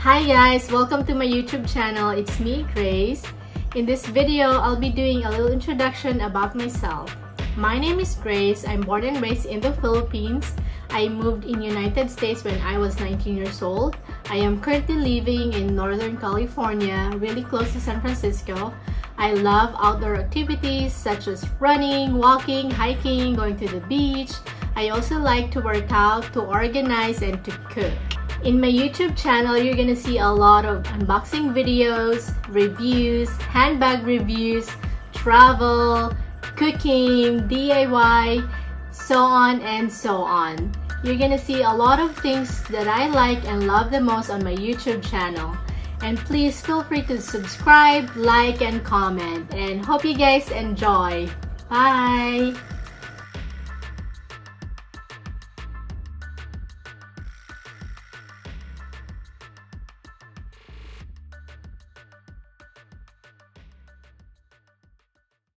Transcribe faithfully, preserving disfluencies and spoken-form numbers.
Hi guys, welcome to my YouTube channel. It's me, Grace. In this video, I'll be doing a little introduction about myself. My name is Grace. I'm born and raised in the Philippines. I moved in United States when I was nineteen years old. I am currently living in Northern California, really close to San Francisco. I love outdoor activities such as running, walking, hiking, going to the beach. I also like to work out, to organize, and to cook. In my YouTube channel, you're gonna see a lot of unboxing videos, reviews, handbag reviews, travel, cooking, D I Y, so on and so on. You're gonna see a lot of things that I like and love the most on my YouTube channel. And please feel free to subscribe, like, and comment. And hope you guys enjoy. Bye!